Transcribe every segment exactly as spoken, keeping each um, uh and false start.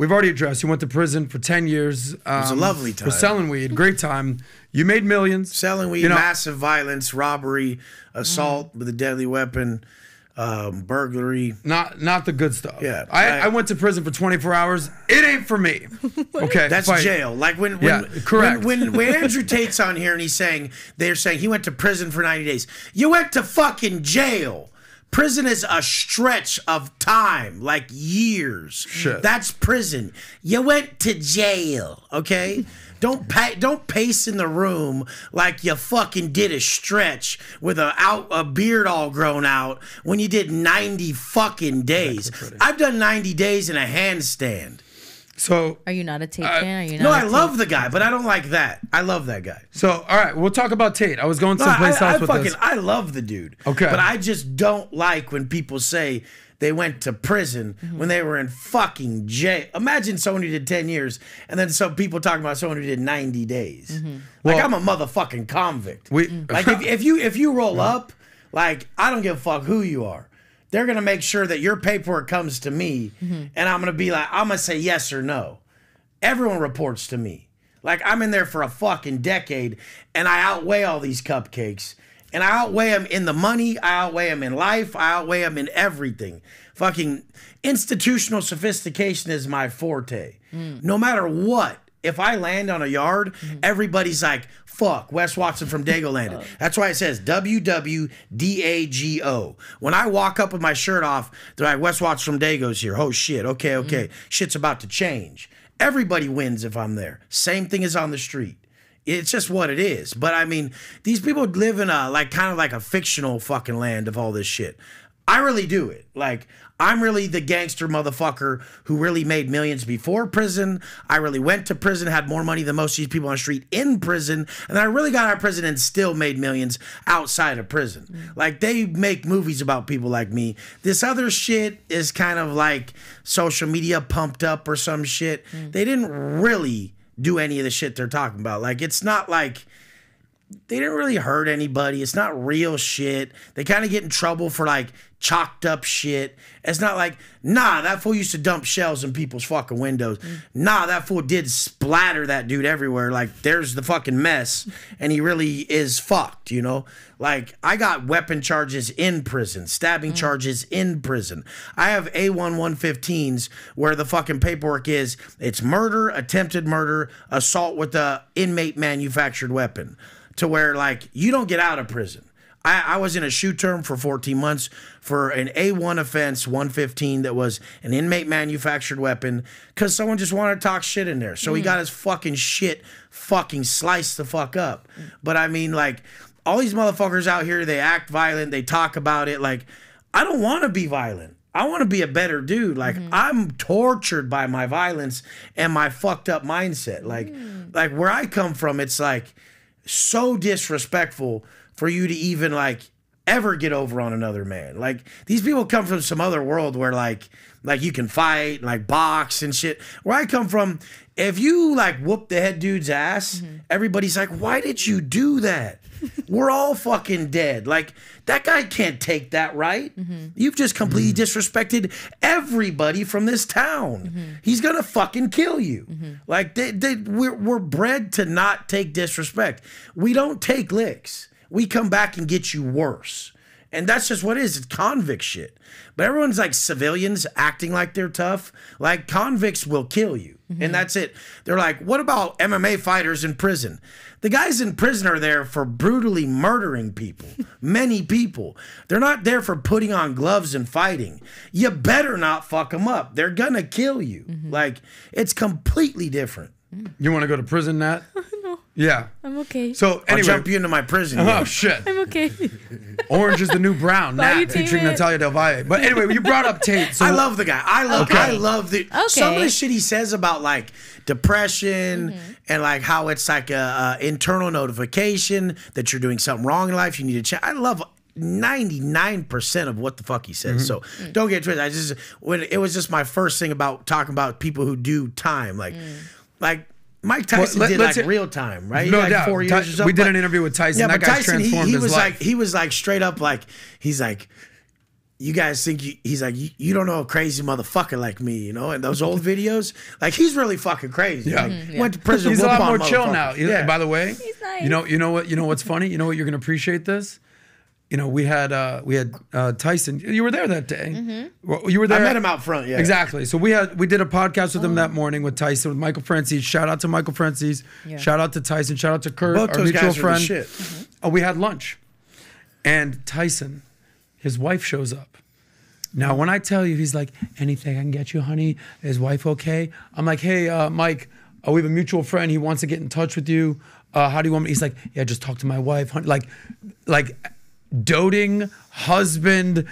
We've already addressed. You went to prison for ten years. Um, it was a lovely time. For selling weed. Great time. You made millions. Selling weed, you know, massive violence, robbery, assault mm. with a deadly weapon, um, burglary. Not not the good stuff. Yeah. I, I, I went to prison for twenty-four hours. It ain't for me. Okay. That's fight. Jail. Like when, when, yeah, when, correct. when, when, when Andrew Tate's on here and he's saying, they're saying he went to prison for ninety days. You went to fucking jail. Prison is a stretch of time, like years. Shit. That's prison. You went to jail, okay? Don't pa don't pace in the room like you fucking did a stretch with a out a beard all grown out when you did ninety fucking days. I've done ninety days in a handstand. So are you not a Tate uh, fan? Are you not no, I love the guy, but I don't like that. I love that guy. So, all right, we'll talk about Tate. I was going someplace no, I, else I with fucking, this. I love the dude. Okay. But I just don't like when people say they went to prison mm-hmm. when they were in fucking jail. Imagine someone who did ten years and then some people talking about someone who did ninety days. Mm-hmm. Like, well, I'm a motherfucking convict. We, like, if, if, you, if you roll right. up, like, I don't give a fuck who you are. They're going to make sure that your paperwork comes to me mm-hmm. and I'm going to be like, I'm going to say yes or no. Everyone reports to me. Like, I'm in there for a fucking decade and I outweigh all these cupcakes and I outweigh them in the money. I outweigh them in life. I outweigh them in everything. Fucking institutional sophistication is my forte. Mm. No matter what, if I land on a yard, mm-hmm. everybody's like, fuck, Wes Watson from Dago landed. That's why it says W W D A G O. When I walk up with my shirt off, they're like, Wes Watson from Dago's here. Oh, shit. Okay, okay. Mm. Shit's about to change. Everybody wins if I'm there. Same thing as on the street. It's just what it is. But, I mean, these people live in a, like, kind of like a fictional fucking land of all this shit. I really do it. Like, I'm really the gangster motherfucker who really made millions before prison. I really went to prison, had more money than most of these people on the street in prison. And I really got out of prison and still made millions outside of prison. Mm-hmm. Like, they make movies about people like me. This other shit is kind of like social media pumped up or some shit. Mm-hmm. They didn't really do any of the shit they're talking about. Like, it's not like... they didn't really hurt anybody. It's not real shit. They kind of get in trouble for, like, chalked up shit. It's not like, nah, that fool used to dump shells in people's fucking windows. Nah, that fool did splatter that dude everywhere. Like, there's the fucking mess, and he really is fucked, you know? Like, I got weapon charges in prison, stabbing mm. charges in prison. I have A one one fifteens where the fucking paperwork is, it's murder, attempted murder, assault with a inmate manufactured weapon. To where, like, you don't get out of prison. I, I was in a shoe term for fourteen months for an A one offense, one fifteen, that was an inmate manufactured weapon because someone just wanted to talk shit in there. So mm. he got his fucking shit fucking sliced the fuck up. Mm. But, I mean, like, all these motherfuckers out here, they act violent. They talk about it. Like, I don't want to be violent. I want to be a better dude. Like, mm-hmm. I'm tortured by my violence and my fucked up mindset. Like, mm. like where I come from, it's, like, so disrespectful for you to even, like, ever get over on another man. Like, these people come from some other world where, like, like you can fight, like, box and shit. Where I come from, if you, like, whoop the head dude's ass, mm-hmm. everybody's like, why did you do that? We're all fucking dead. Like, that guy can't take that, right? Mm-hmm. You've just completely mm-hmm. disrespected everybody from this town. Mm-hmm. He's gonna fucking kill you. Mm-hmm. Like, they, they, we're, we're bred to not take disrespect. We don't take licks. We come back and get you worse. And that's just what it is. It's convict shit. But everyone's like civilians acting like they're tough. Like, convicts will kill you. Mm-hmm. And that's it. They're like, what about M M A fighters in prison? The guys in prison are there for brutally murdering people. Many people. They're not there for putting on gloves and fighting. You better not fuck them up. They're going to kill you. Mm-hmm. Like, it's completely different. You want to go to prison, Nat? No. Yeah. I'm okay. So anyway, I'll jump you into my prison. Oh, yeah. Shit. I'm okay. Orange is the New Brown, Nat, featuring Natalia Del Valle. But anyway, you brought up Tate. So I love the guy. I love okay. I love the okay. some of the shit he says about, like, depression mm-hmm. and, like, how it's like a, a internal notification that you're doing something wrong in life. You need to check. I love ninety-nine percent of what the fuck he says. Mm-hmm. So mm-hmm. don't get twisted. I just when it was just my first thing about talking about people who do time, like. Mm. Like, Mike Tyson well, let, did, like, hear, real time, right? No like doubt. Four years or something. We did an interview with Tyson. Yeah, that but guy's Tyson, transformed he, he his was life. Like, he was, like, straight up, like, he's like, you guys think you, he's like, you, you don't know a crazy motherfucker like me, you know? And those old videos, like, he's really fucking crazy. Yeah. Like, mm-hmm, yeah. Went to prison. He's a lot more chill now. Yeah. By the way, he's nice. You know, you know what? You know what's funny? You know what? You're gonna appreciate this. You know, we had uh, we had uh, Tyson. You were there that day. Mm-hmm. You were there. I met him out front. Yeah, exactly. So we had we did a podcast with oh. him that morning with Tyson, with Michael Francis. Shout out to Michael Francis. Yeah. Shout out to Tyson. Shout out to Kurt, Both our those mutual guys friend. Are the shit. Mm-hmm. Oh, we had lunch, and Tyson, his wife shows up. Now, when I tell you, he's like, anything I can get you, honey. Is wife okay? I'm like, hey, uh, Mike, oh, we have a mutual friend. He wants to get in touch with you. Uh, how do you want me? He's like, yeah, just talk to my wife, honey. Like, like. Doting husband,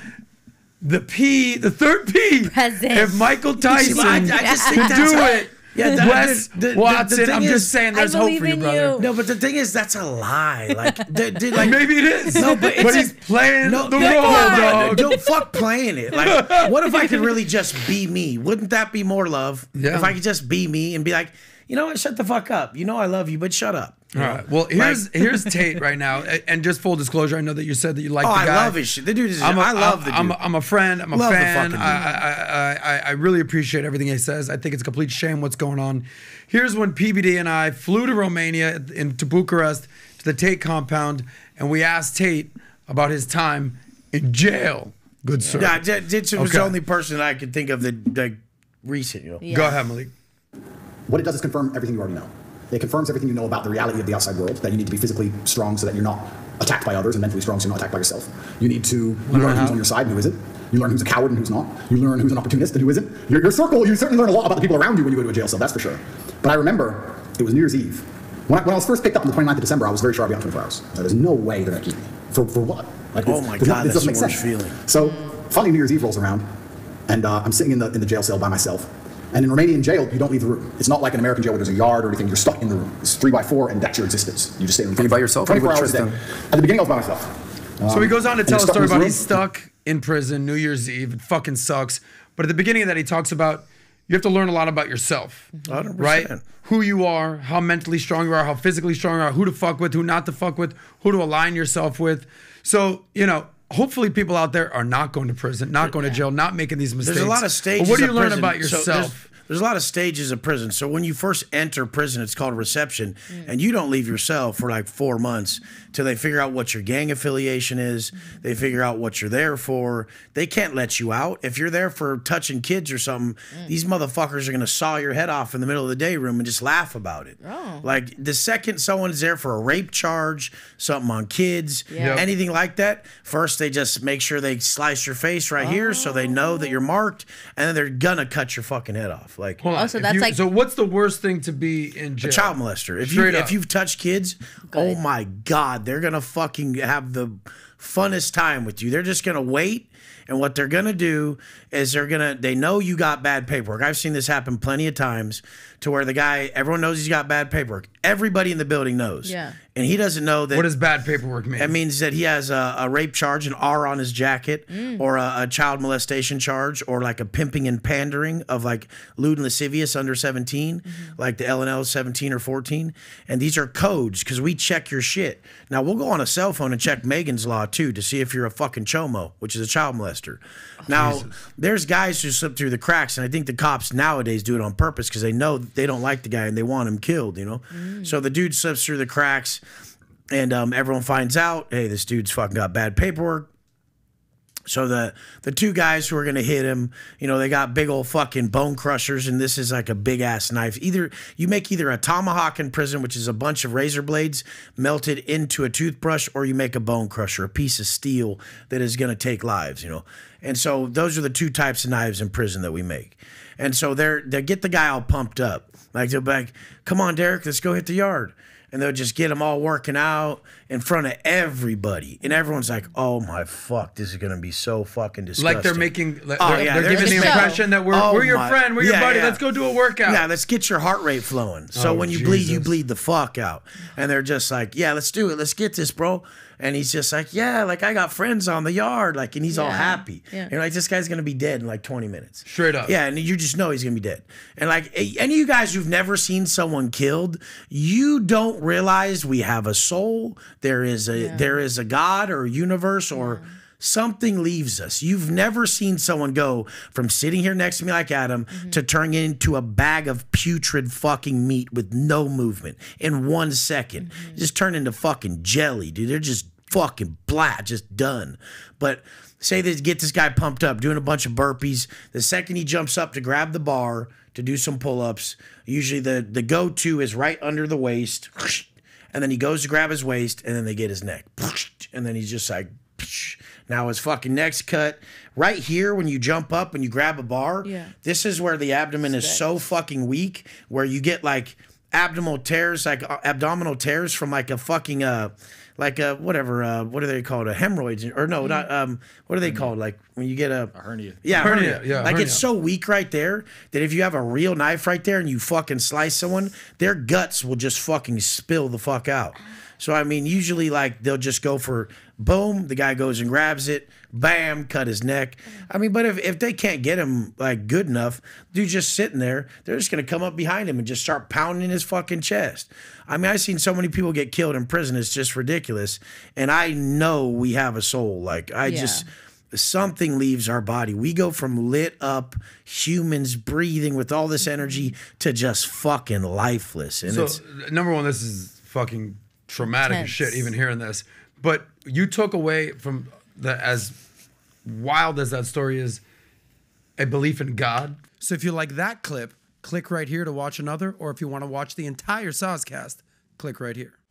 the P, the third P. Present. If Michael Tyson I, I just think that's do right. it, yeah, Wes Watson. I'm is, just saying, there's hope for you, brother. You. No, but the thing is, that's a lie. Like, the, the, like maybe it is. No, but, it's but he's playing no, the no, role, dog. Don't fuck playing it. Like, what if I could really just be me? Wouldn't that be more love? Yeah. If I could just be me and be like, you know what? Shut the fuck up. You know I love you, but shut up. All right. Well, here's here's Tate right now, and just full disclosure, I know that you said that you like. Oh, the guy. I love his shit. The dude is. I'm a, I love the dude. I'm a, I'm a friend. I'm a love fan. The fucking I, I I I really appreciate everything he says. I think it's a complete shame what's going on. Here's when P B D and I flew to Romania in to Bucharest to the Tate compound, and we asked Tate about his time in jail. Good sir. Yeah, Tate was the only person I could think of that like recent. You know? Yeah. Go ahead, Malik. What it does is confirm everything you already know. It confirms everything you know about the reality of the outside world, that you need to be physically strong so that you're not attacked by others, and mentally strong so you're not attacked by yourself. You need to you learn, learn who's on your side and who isn't. You learn who's a coward and who's not. You learn who's an opportunist and who isn't. Your, your circle, you certainly learn a lot about the people around you when you go to a jail cell, that's for sure. But I remember, it was New Year's Eve. When I, when I was first picked up on the twenty-ninth of December, I was very sure I'd be out twenty-four hours. Like, there's no way they're going to keep me. For, for what? Like, oh my God, this doesn't make sense. Feeling. So finally New Year's Eve rolls around, and uh, I'm sitting in the, in the jail cell by myself. And in Romanian jail, you don't leave the room. It's not like an American jail where there's a yard or anything. You're stuck in the room. It's three by four, and that's your existence. You just stay in the room. Are you by yourself? twenty-four hours a day. At the beginning, I was by myself. Um, so he goes on to tell a story about he's stuck in prison, New Year's Eve. It fucking sucks. But at the beginning of that, he talks about you have to learn a lot about yourself. one hundred percent. Right? Who you are, how mentally strong you are, how physically strong you are, who to fuck with, who not to fuck with, who to align yourself with. So, you know, hopefully people out there are not going to prison, not going to jail, not making these mistakes. There's a lot of stages of prison. But what do you learn about yourself? So there's, there's a lot of stages of prison. So when you first enter prison, it's called reception, mm. and you don't leave your cell for like four months till they figure out what your gang affiliation is. They figure out what you're there for. They can't let you out. If you're there for touching kids or something, mm. these motherfuckers are going to saw your head off in the middle of the day room and just laugh about it. Oh. Like the second someone's there for a rape charge, something on kids, yeah. yep. anything like that, first they just make sure they slice your face right oh. here so they know that you're marked, and then they're going to cut your fucking head off. Like, hold on. Oh, so, that's you, like, so what's the worst thing to be in jail? A child molester. If, you, if you've touched kids, Good. oh my God. They're going to fucking have the funnest time with you. They're just going to wait. And what they're going to do is they're going to, they know you got bad paperwork. I've seen this happen plenty of times to where the guy, everyone knows he's got bad paperwork. Everybody in the building knows. Yeah. And he doesn't know that. What does bad paperwork mean? That means that he has a, a rape charge, an R on his jacket, mm. or a, a child molestation charge, or like a pimping and pandering of like lewd and lascivious under seventeen, mm-hmm. like the L and L seventeen or fourteen. And these are codes because we check your shit. Now we'll go on a cell phone and check Megan's law too to see if you're a fucking chomo, which is a child molester. Now, Jesus. There's guys who slip through the cracks, and I think the cops nowadays do it on purpose because they know they don't like the guy and they want him killed, you know? Mm. So the dude slips through the cracks, and um, everyone finds out, hey, this dude's fucking got bad paperwork. So the, the two guys who are going to hit him, you know, they got big old fucking bone crushers, and this is like a big-ass knife. Either you make either a tomahawk in prison, which is a bunch of razor blades melted into a toothbrush, or you make a bone crusher, a piece of steel that is going to take lives, you know. And so those are the two types of knives in prison that we make. And so they're, they get the guy all pumped up. Like, they'll be like, come on, Derek, let's go hit the yard. And they'll just get them all working out in front of everybody. And everyone's like, oh, my fuck, this is going to be so fucking disgusting. Like they're making, like oh, they're, yeah, they're, they're giving the impression that we're, oh, we're your my, friend, we're yeah, your buddy, yeah. let's go do a workout. Yeah, let's get your heart rate flowing. So oh, when you Jesus. bleed, you bleed the fuck out. And they're just like, yeah, let's do it. Let's get this, bro. And he's just like, yeah, like I got friends on the yard. Like, and he's yeah. all happy. Yeah. And you're like, this guy's going to be dead in like twenty minutes. Straight up. Yeah, and you just know he's going to be dead. And like, any of you guys who've never seen someone killed, you don't realize we have a soul. There is a, yeah. there is a God or universe or yeah. something leaves us. You've never seen someone go from sitting here next to me like Adam mm-hmm. to turn into a bag of putrid fucking meat with no movement in one second. Mm-hmm. Just turn into fucking jelly, dude. They're just fucking blah, just done. But say they get this guy pumped up, doing a bunch of burpees. The second he jumps up to grab the bar to do some pull-ups, usually the, the go-to is right under the waist. And then he goes to grab his waist, and then they get his neck. And then he's just like... Now his fucking neck's cut. Right here, when you jump up and you grab a bar, yeah. this is where the abdomen Respect. is so fucking weak, where you get like abdominal tears, like uh, abdominal tears from like a fucking, uh, like a whatever, uh, what are they called? A hemorrhoids, or no, mm-hmm. not, um, what are they hernia. called? Like when you get a, a hernia. Yeah, a hernia. hernia. Yeah, like hernia. It's so weak right there that if you have a real knife right there and you fucking slice someone, their guts will just fucking spill the fuck out. So, I mean, usually, like, they'll just go for, boom, the guy goes and grabs it, bam, cut his neck. I mean, but if, if they can't get him, like, good enough, dude just sitting there, they're just going to come up behind him and just start pounding his fucking chest. I mean, I've seen so many people get killed in prison. It's just ridiculous. And I know we have a soul. Like, I yeah. just... Something leaves our body. We go from lit up humans breathing with all this energy to just fucking lifeless. And so, it's, number one, this is fucking... traumatic Tense. shit even hearing this, but you took away from the, as wild as that story is, a belief in God. So if you like that clip, click right here to watch another, or if you want to watch the entire SOSCAST, click right here.